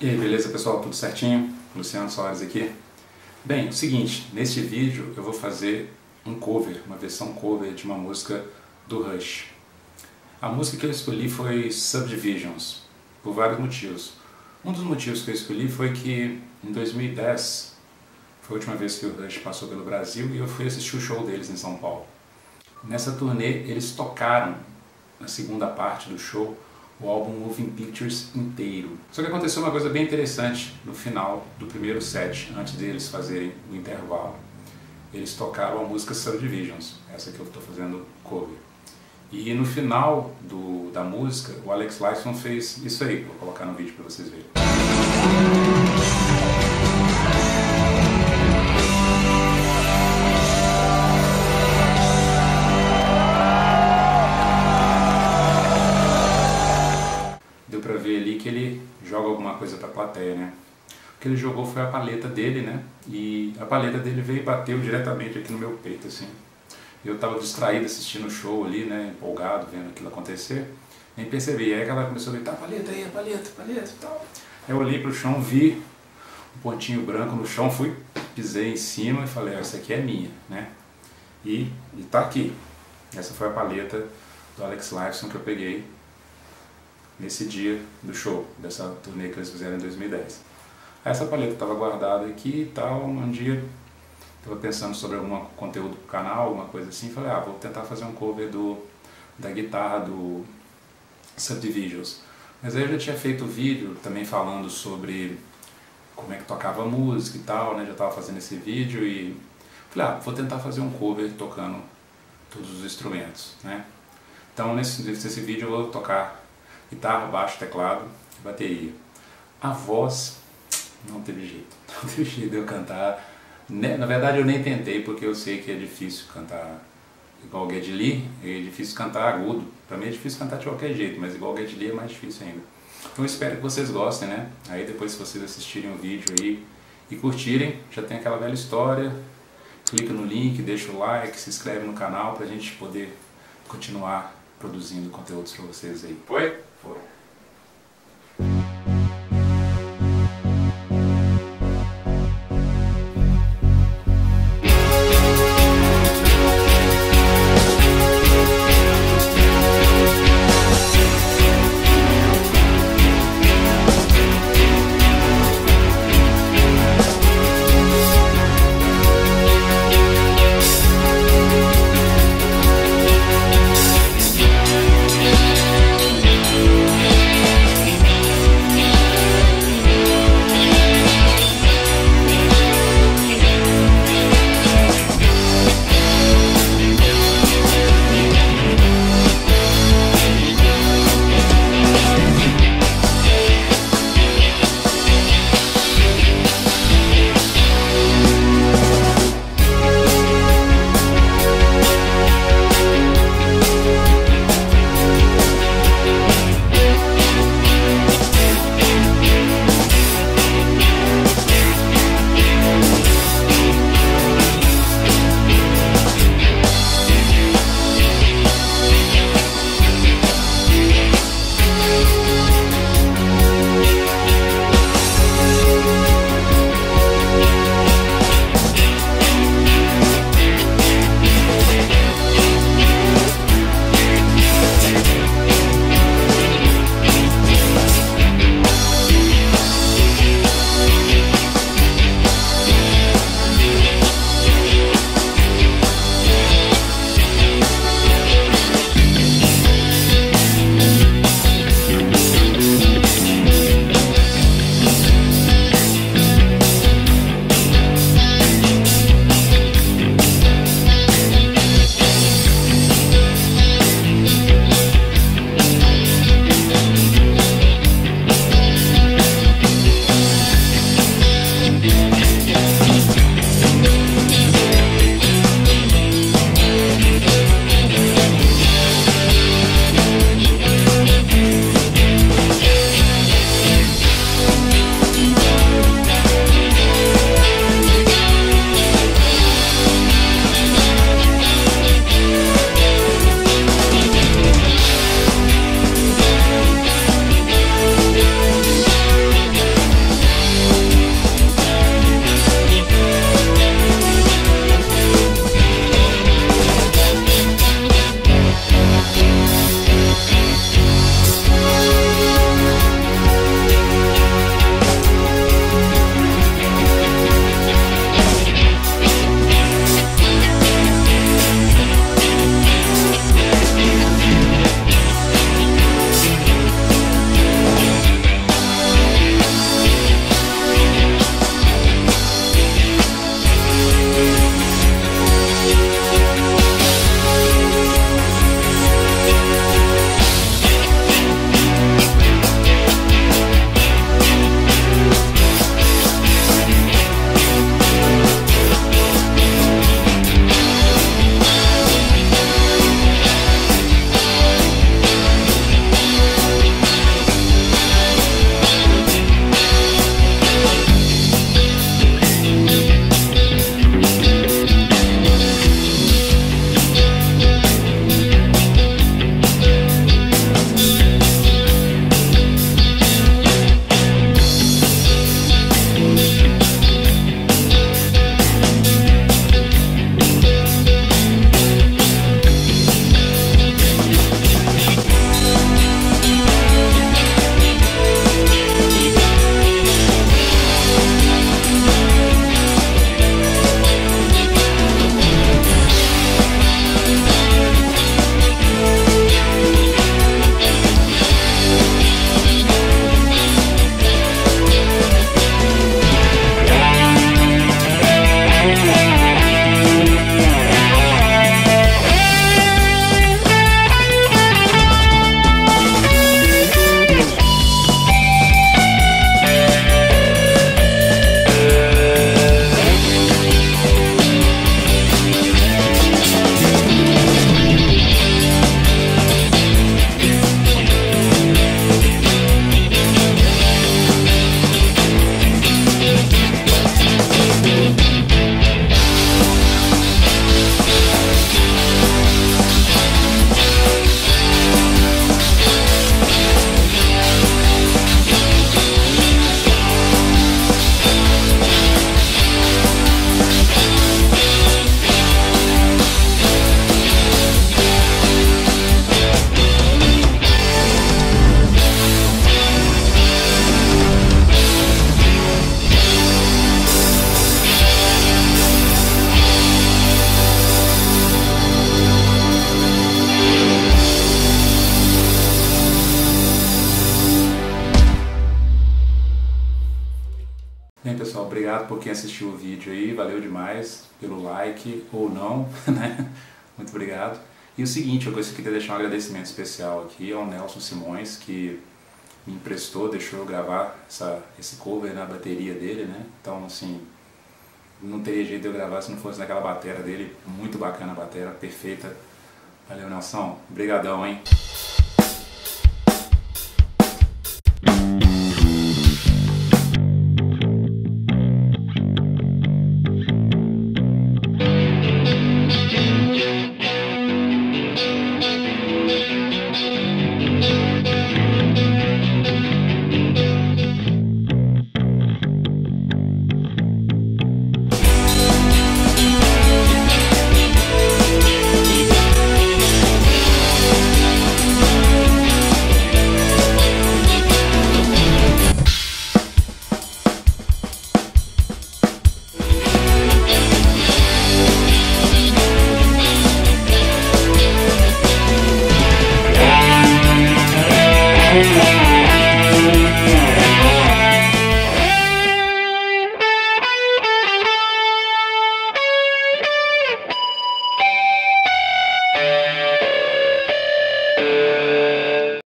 E aí, beleza pessoal? Tudo certinho? Luciano Soares aqui. Bem, é o seguinte, neste vídeo eu vou fazer um cover, uma versão cover de uma música do Rush. A música que eu escolhi foi Subdivisions, por vários motivos. Um dos motivos que eu escolhi foi que em 2010 foi a última vez que o Rush passou pelo Brasil e eu fui assistir o show deles em São Paulo. Nessa turnê eles tocaram, na segunda parte do show, o álbum Moving Pictures inteiro. Só que aconteceu uma coisa bem interessante no final do primeiro set, antes deles fazerem o intervalo. Eles tocaram a música Subdivisions, essa que eu estou fazendo cover. E no final da música, o Alex Lifeson fez isso aí, vou colocar no vídeo para vocês verem. Que ele joga alguma coisa para a plateia, né? O que ele jogou foi a paleta dele, né? E a paleta dele veio e bateu diretamente aqui no meu peito, assim. Eu estava distraído assistindo o show ali, né? Empolgado, vendo aquilo acontecer. Nem percebi. Aí ela começou a gritar, paleta aí, paleta e tal. Eu olhei pro chão, vi um pontinho branco no chão, fui, pisei em cima e falei, essa aqui é minha, né? E tá aqui. Essa foi a paleta do Alex Lifeson que eu peguei nesse dia do show, dessa turnê que eles fizeram em 2010. Essa paleta estava guardada aqui e tal, um dia estava pensando sobre algum conteúdo do canal, alguma coisa assim, falei, vou tentar fazer um cover da guitarra do Subdivisions. Mas aí eu já tinha feito vídeo também falando sobre como é que tocava música e tal, né, já estava fazendo esse vídeo e falei, vou tentar fazer um cover tocando todos os instrumentos, né. Então nesse vídeo eu vou tocar guitarra, baixo, teclado, bateria. A voz não teve jeito de eu cantar. Na verdade eu nem tentei, porque eu sei que é difícil cantar igual o Geddy Lee, é difícil cantar agudo. Pra mim é difícil cantar de qualquer jeito, mas igual o Geddy Lee é mais difícil ainda. Então eu espero que vocês gostem, né? Aí depois, se vocês assistirem o vídeo aí e curtirem, já tem aquela velha história. Clica no link, deixa o like, se inscreve no canal pra gente poder continuar produzindo conteúdos pra vocês aí. Foi? Foi. Bem, pessoal, obrigado por quem assistiu o vídeo aí, valeu demais pelo like ou não, né? Muito obrigado. E o seguinte, eu gostaria de deixar um agradecimento especial aqui ao Nelson Simões, que me emprestou, deixou eu gravar esse cover na bateria dele, né? Então, assim, não teria jeito de eu gravar se não fosse naquela batera dele, muito bacana a batera, perfeita. Valeu, Nelson, brigadão, hein?